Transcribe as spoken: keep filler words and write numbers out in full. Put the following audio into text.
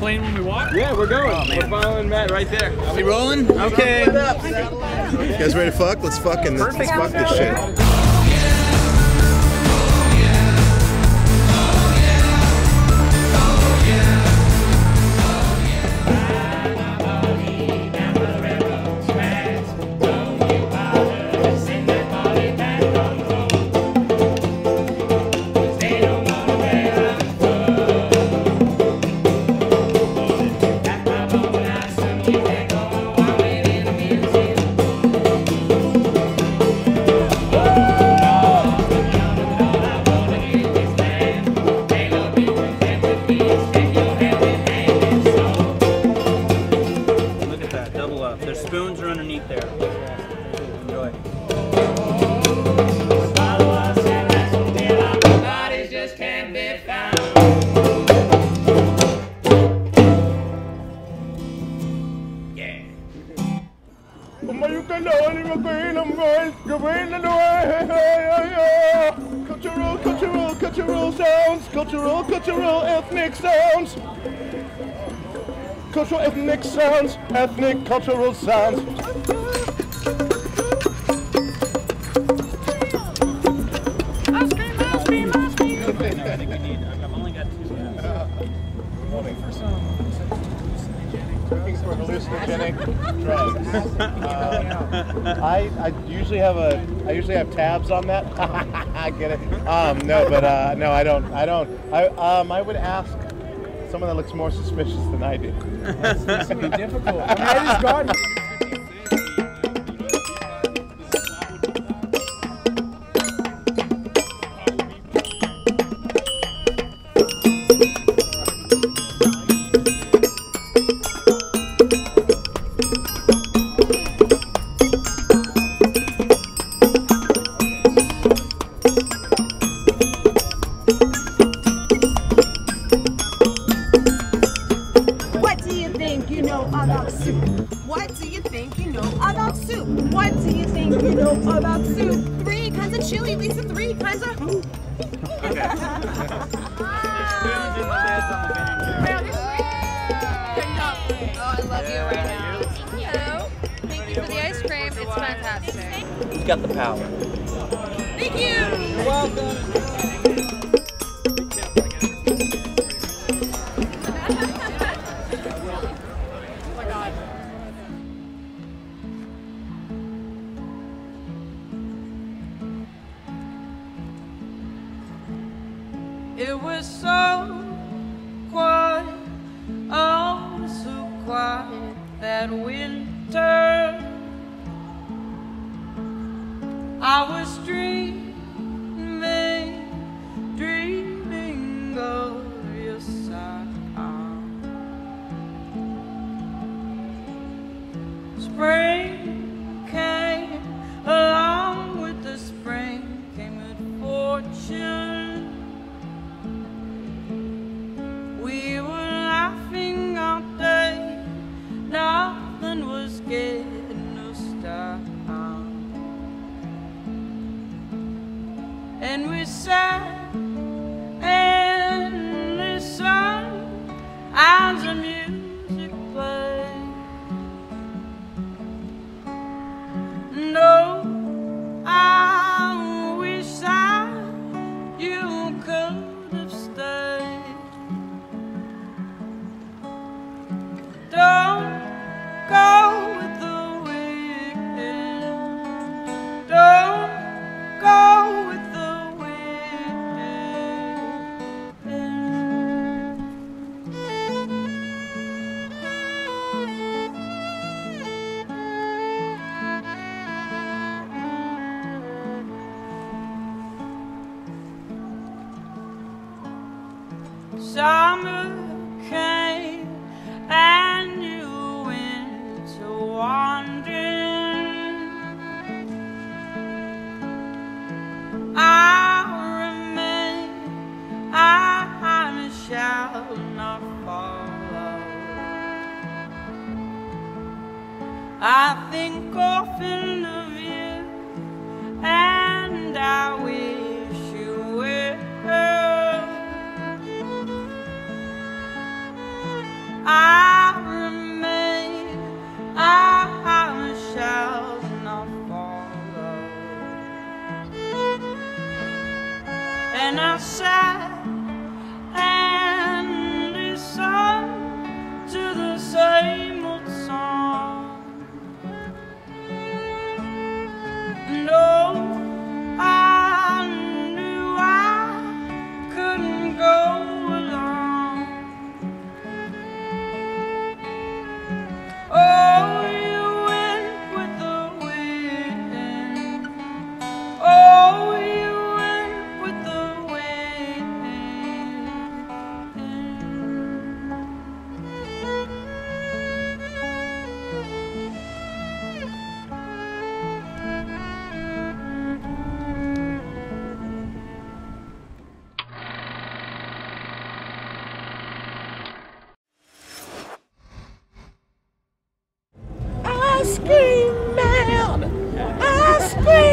plane when we walk? Yeah, we're going. Oh, we're following Matt right there. Are we rolling? Okay. You guys ready to fuck? Let's fucking let's fuck this shit. Cultural, cultural, cultural sounds, cultural, cultural, ethnic sounds, cultural, ethnic sounds, ethnic, cultural sounds. Uh, I, I usually have a I usually have tabs on that. I get it. Um, no, but uh, no, I don't. I don't. I um, I would ask someone that looks more suspicious than I do. That's, that's gonna be difficult. I mean, I just got it. He's got the power. Thank you! You're welcome! I was dreaming, dreaming of your side arm. Spring came along with the spring, came with fortune. We were laughing all day, nothing was getting us done. And we sat in the sun as the music played. No, I wish that you could have stayed. Don't go with the wind. Don't go with summer came and you went to wandering. I remain, I shall not follow. I think often of you and I wish you were. side and listen to the same old song. And oh, I knew I couldn't go along. Oh, you went with the wind. Oh, you went with the Ice cream man! Ice cream!